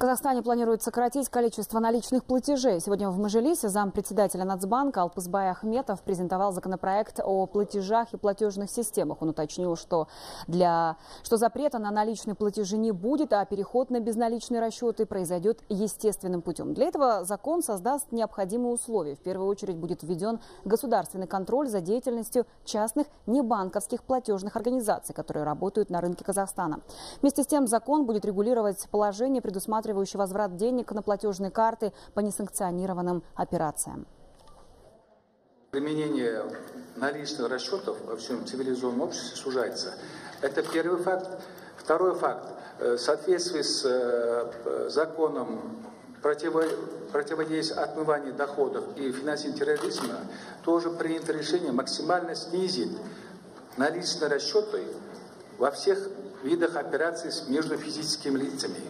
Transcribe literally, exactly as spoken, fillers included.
В Казахстане планируют сократить количество наличных платежей. Сегодня в Мажилисе зампредседателя Нацбанка Алпысбай Ахметов презентовал законопроект о платежах и платежных системах. Он уточнил, что, для... что запрета на наличные платежи не будет, а переход на безналичные расчеты произойдет естественным путем. Для этого закон создаст необходимые условия. В первую очередь будет введен государственный контроль за деятельностью частных небанковских платежных организаций, которые работают на рынке Казахстана. Вместе с тем закон будет регулировать положение, предусматривающее возврат денег на платежные карты по несанкционированным операциям. Применение наличных расчетов во всем цивилизованном обществе сужается. Это первый факт. Второй факт. В соответствии с законом противодействия отмыванию доходов и финансирования терроризма тоже принято решение максимально снизить наличные расчеты во всех видах операций между физическими лицами.